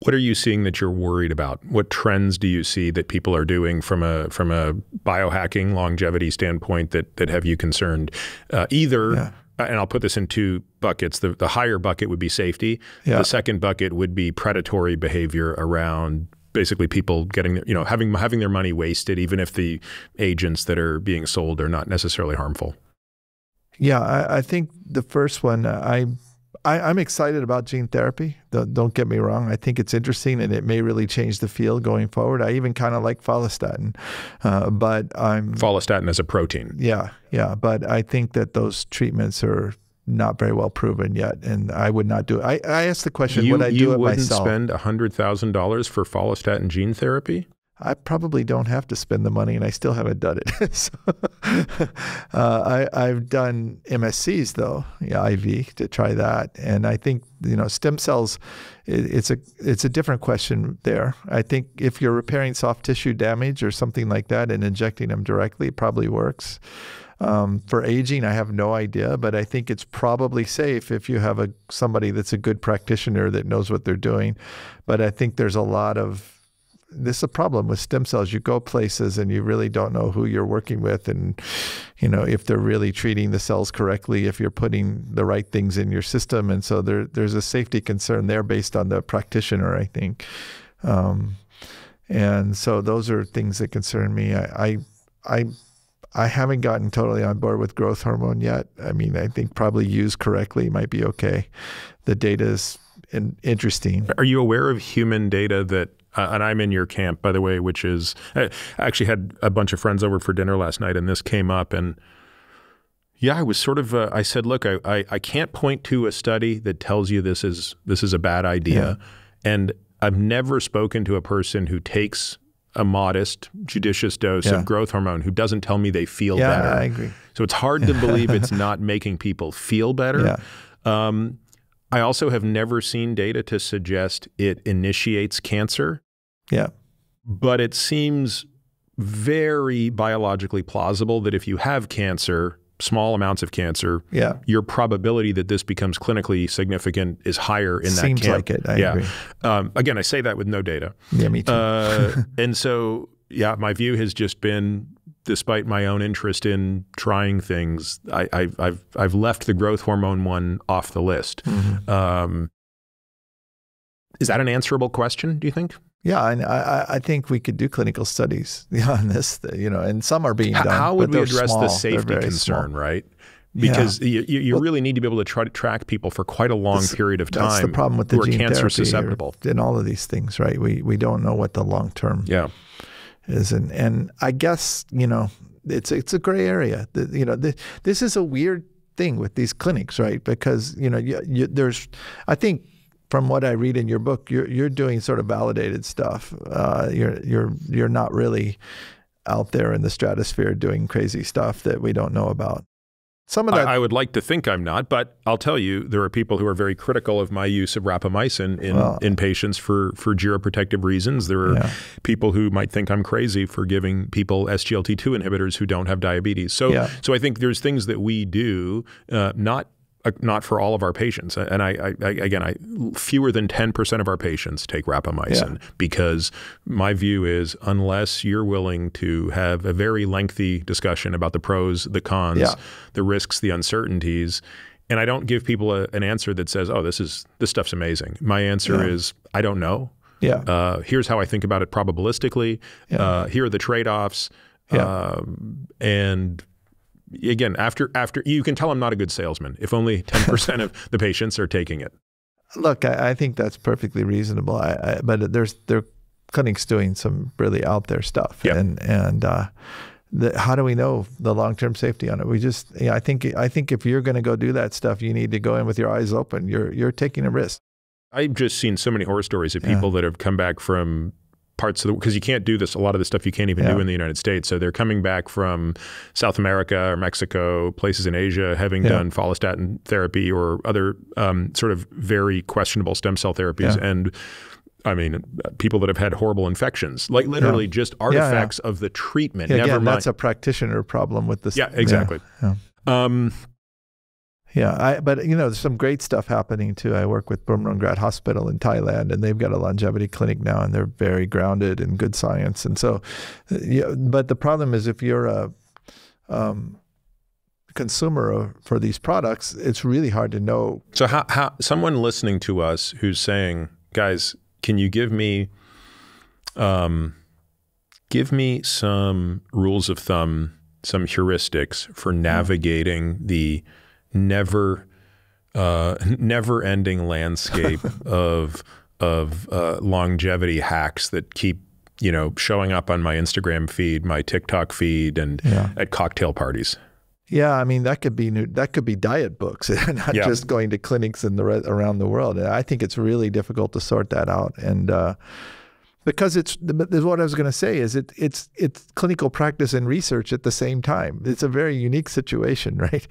What are you seeing that you're worried about? What trends do you see that people are doing from a biohacking longevity standpoint that have you concerned? Either, yeah. And I'll put this in two buckets. The higher bucket would be safety. Yeah. The second bucket would be predatory behavior around basically people getting, you know, having their money wasted, even if the agents that are being sold are not necessarily harmful. Yeah, I think the first one, I'm excited about gene therapy. Don't get me wrong. I think it's interesting and it may really change the field going forward. I even kind of like follistatin, but I'm... Follistatin as a protein. Yeah, yeah. But I think that those treatments are not very well proven yet. And I would not do it. I asked the question, would I do it myself? You wouldn't spend $100,000 for follistatin gene therapy? I probably don't have to spend the money, and I still haven't done it. So, I've done MSCs though, yeah, IV, to try that, and I think, you know, stem cells, it's a different question there. I think if you're repairing soft tissue damage or something like that and injecting them directly, it probably works. For aging, I have no idea, but I think it's probably safe if you have somebody that's a good practitioner that knows what they're doing. But I think there's a lot of this is a problem with stem cells. You go places and you really don't know who you're working with and, you know, if they're really treating the cells correctly, if you're putting the right things in your system. And so there's a safety concern there based on the practitioner, I think. And so those are things that concern me. I haven't gotten totally on board with growth hormone yet. I mean, I think probably used correctly might be okay. The data is interesting. Are you aware of human data that and I'm in your camp, by the way, which is, I actually had a bunch of friends over for dinner last night and this came up, and yeah, I was sort of, I said, look, I can't point to a study that tells you this is a bad idea. Yeah. And I've never spoken to a person who takes a modest, judicious dose yeah. of growth hormone who doesn't tell me they feel yeah, better. Yeah, I agree. So it's hard to believe it's not making people feel better. Yeah. I also have never seen data to suggest it initiates cancer. Yeah. But it seems very biologically plausible that if you have cancer, small amounts of cancer, yeah. your probability that this becomes clinically significant is higher in that camp. Seems like it, I yeah. agree. Again, I say that with no data. Yeah, me too. And so, yeah, my view has just been, despite my own interest in trying things, I've left the growth hormone one off the list. Mm-hmm. Is that an answerable question, do you think? Yeah, and I think we could do clinical studies on this, you know, and some are being done. How would we address the safety concern, right? Because yeah. you really need to be able to try to track people for quite a long period of time. That's the problem with the gene cancer susceptible and all of these things, right? We don't know what the long term yeah. is, and I guess, you know, it's a gray area. You know, this is a weird thing with these clinics, right? Because, you know, there's, I think, from what I read in your book, you're doing sort of validated stuff. You're not really out there in the stratosphere doing crazy stuff that we don't know about. Some of that I would like to think I'm not, but I'll tell you, there are people who are very critical of my use of rapamycin in patients for geroprotective reasons. There are yeah. people who might think I'm crazy for giving people SGLT2 inhibitors who don't have diabetes. So yeah. so I think there's things that we do, not for all of our patients. And again, fewer than 10% of our patients take rapamycin yeah. because my view is, unless you're willing to have a very lengthy discussion about the pros, the cons, yeah. the risks, the uncertainties, and I don't give people an answer that says, oh, this stuff's amazing. My answer yeah. is, I don't know. Yeah. Here's how I think about it probabilistically. Yeah. Here are the trade-offs. Yeah. And again, after you can tell I'm not a good salesman if only 10% of the patients are taking it. Look, I think that's perfectly reasonable. But there are clinics doing some really out there stuff, yep. and how do we know the long-term safety on it? We just, you know, I think if you're going to go do that stuff, you need to go in with your eyes open. You're taking a risk. I've just seen so many horror stories of people yeah. that have come back from parts of the, because you can't do this, a lot of the stuff you can't even yeah. do in the United States. So they're coming back from South America or Mexico, places in Asia, having yeah. done follistatin therapy or other sort of very questionable stem cell therapies. Yeah. And I mean, people that have had horrible infections, like literally yeah. just artifacts yeah, yeah. of the treatment. Yeah, never mind. That's a practitioner problem with this. Yeah, exactly. Yeah. Yeah. Yeah, but you know, there's some great stuff happening too. I work with Bumrungrad Hospital in Thailand, and they've got a longevity clinic now, and they're very grounded in good science. And so, yeah, but the problem is if you're a consumer for these products, it's really hard to know. So how someone listening to us who's saying, guys, can you give me some rules of thumb, some heuristics for navigating the never-ending landscape of longevity hacks that keep, you know, showing up on my Instagram feed, my TikTok feed, and at cocktail parties. Yeah, I mean, that could be new, that could be diet books, not just going to clinics in the around the world. And I think it's really difficult to sort that out, and because it's what I was going to say is it's clinical practice and research at the same time. It's a very unique situation, right?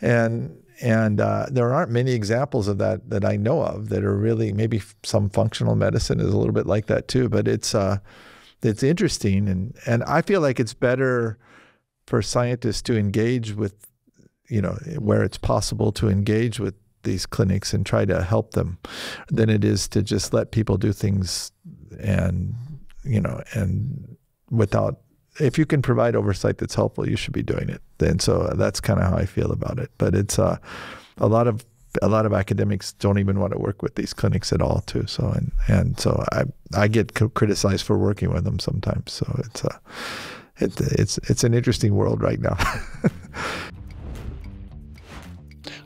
And there aren't many examples of that that I know of that are really, maybe some functional medicine is a little bit like that too, but it's interesting. And I feel like it's better for scientists to engage with, you know, where it's possible to engage with these clinics and try to help them than it is to just let people do things and, you know, and without, if you can provide oversight that's helpful, you should be doing it. And so that's kind of how I feel about it. But it's a lot of academics don't even want to work with these clinics at all, too. So and so I get criticized for working with them sometimes. So it's an interesting world right now.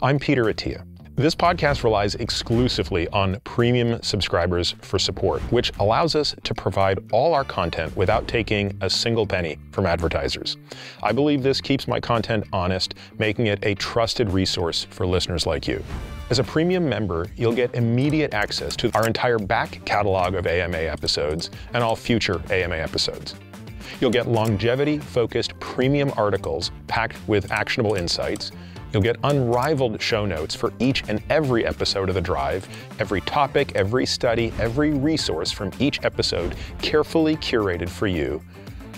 I'm Peter Attia. This podcast relies exclusively on premium subscribers for support, which allows us to provide all our content without taking a single penny from advertisers. I believe this keeps my content honest, making it a trusted resource for listeners like you. As a premium member, you'll get immediate access to our entire back catalog of AMA episodes and all future AMA episodes. You'll get longevity-focused premium articles packed with actionable insights. You'll get unrivaled show notes for each and every episode of The Drive. Every topic, every study, every resource from each episode carefully curated for you.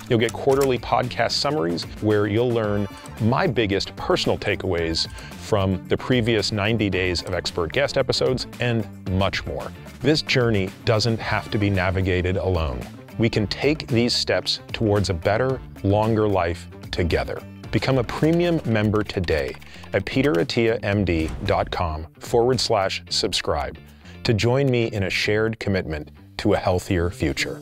You'll get quarterly podcast summaries where you'll learn my biggest personal takeaways from the previous 90 days of expert guest episodes and much more. This journey doesn't have to be navigated alone. We can take these steps towards a better, longer life together. Become a premium member today at peterattiamd.com/subscribe to join me in a shared commitment to a healthier future.